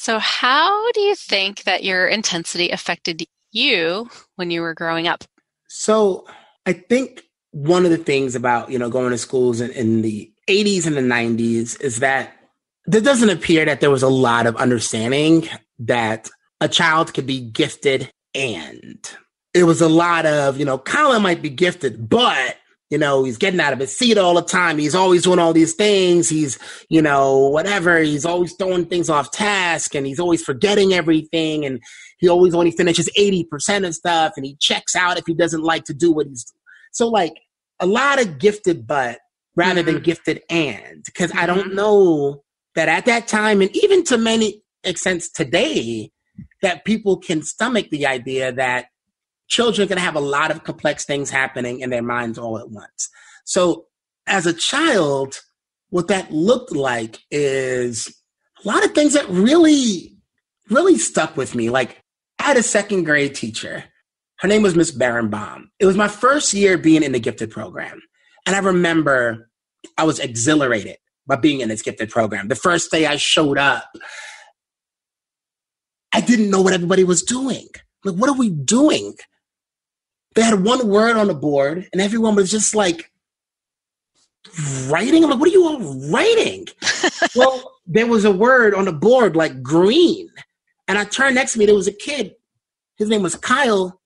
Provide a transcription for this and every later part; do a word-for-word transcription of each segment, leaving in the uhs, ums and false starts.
So how do you think that your intensity affected you when you were growing up? So I think one of the things about, you know, going to schools in, in the eighties and the nineties is that there doesn't appear that there was a lot of understanding that a child could be gifted, and it was a lot of, you know, Colin might be gifted, but, you know, he's getting out of his seat all the time. He's always doing all these things. He's, you know, whatever. He's always throwing things off task, and he's always forgetting everything. And he always only finishes eighty percent of stuff, and he checks out if he doesn't like to do what he's doing. So like a lot of gifted, but rather mm-hmm. than gifted and, because mm-hmm. I don't know that at that time, and even to many extents today, that people can stomach the idea that children are going to have a lot of complex things happening in their minds all at once. So as a child, what that looked like is a lot of things that really, really stuck with me. Like I had a second grade teacher. Her name was Miz Berenbaum. It was my first year being in the gifted program. And I remember I was exhilarated by being in this gifted program. The first day I showed up, I didn't know what everybody was doing. Like, what are we doing? They had one word on the board, and everyone was just like writing. I'm like, what are you all writing? Well, there was a word on the board like green. And I turned next to me, there was a kid. His name was Kyle.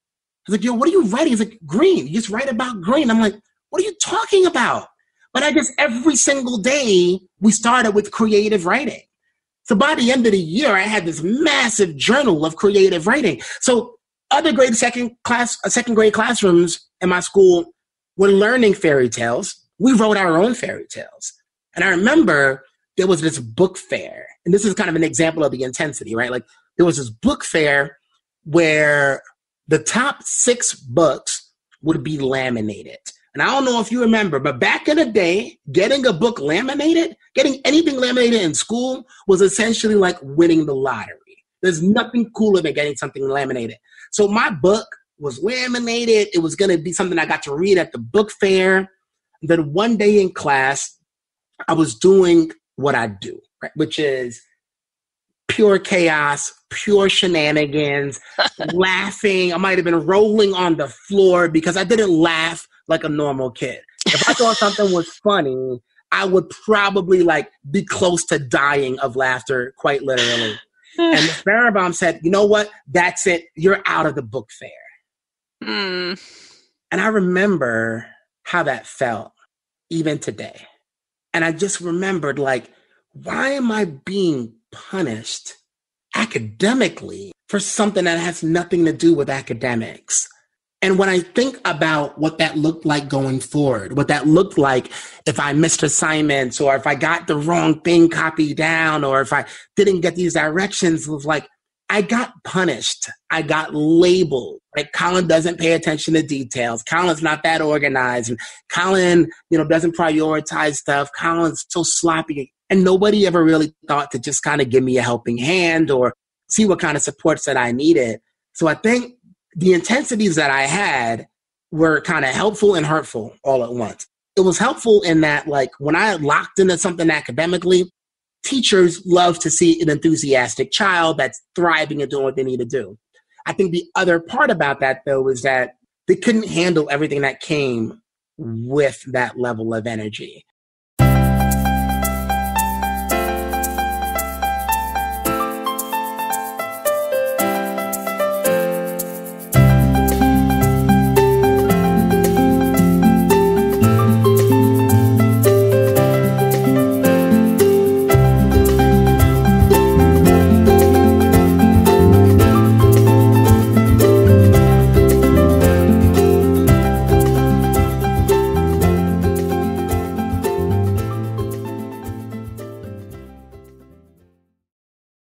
I was like, yo, what are you writing? He's like, green. You just write about green. I'm like, what are you talking about? But I guess every single day we started with creative writing. So by the end of the year, I had this massive journal of creative writing. So other grade second class, second grade classrooms in my school were learning fairy tales. We wrote our own fairy tales. And I remember there was this book fair. And this is kind of an example of the intensity, right? Like there was this book fair where the top six books would be laminated. And I don't know if you remember, but back in the day, getting a book laminated, getting anything laminated in school was essentially like winning the lottery. There's nothing cooler than getting something laminated. So my book was laminated. It was going to be something I got to read at the book fair. And then one day in class, I was doing what I do, right? Which is pure chaos, pure shenanigans, laughing. I might have been rolling on the floor because I didn't laugh like a normal kid. If I thought something was funny, I would probably like be close to dying of laughter, quite literally. And Miz Berenbaum said, you know what? That's it. You're out of the book fair. Mm. And I remember how that felt even today. And I just remembered like, why am I being punished academically for something that has nothing to do with academics? And when I think about what that looked like going forward, what that looked like if I missed assignments or if I got the wrong thing copied down or if I didn't get these directions, it was like, I got punished. I got labeled. Like Colin doesn't pay attention to details. Colin's not that organized. And Colin, you know, doesn't prioritize stuff. Colin's so sloppy. And nobody ever really thought to just kind of give me a helping hand or see what kind of supports that I needed. So I think the intensities that I had were kind of helpful and hurtful all at once. It was helpful in that, like, when I locked into something academically, teachers love to see an enthusiastic child that's thriving and doing what they need to do. I think the other part about that, though, is that they couldn't handle everything that came with that level of energy.